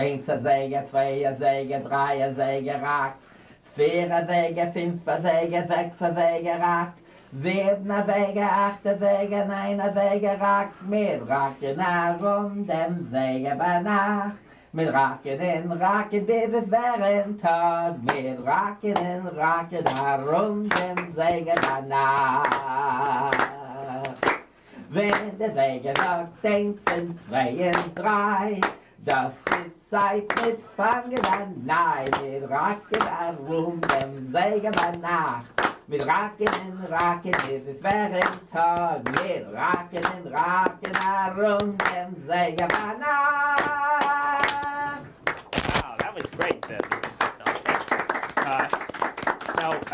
Springzer Säge, Zweier Säge, Dreier Säge, Rack. Vierer Säge, Fünfer Säge, Sechser Säge, Rack. Siebener Säge, Achter Säge, Neiner Säge, Rack. Mit Rack in der runden Säge bei Nacht. Mit Rack in dieses Wärentag. Mit Rack in der runden Säge bei Nacht. Wenn der Säge sagt, eins sind zwei und drei, das wird Zeit mit Fangen an. Nein, mit Racken herum, dem Säge bei Nacht. Mit Racken, dieses während Tag. Mit Racken herum, dem Säge bei Nacht. Wow, that was great. Now,